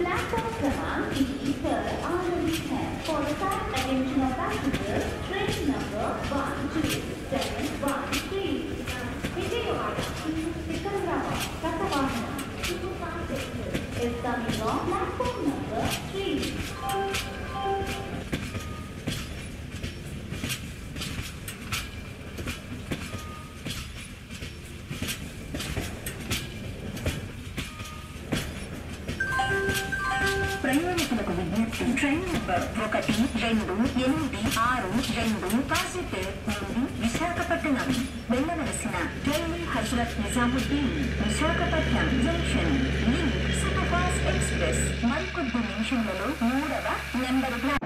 Platform command B third already has for the time attention of passengers. Train number 12713. Vijayawada, Sikandrava, Katavana, is coming on platform number 3. Train number 1, 2, 8, 6, 2, passenger Mumbai, Visakhapatnam, Bengaluru, Delhi, Hazrat Nizamuddin, Visakhapatnam Junction, Link Superfast Express, Malkuddu Junction, Moodava, number 1.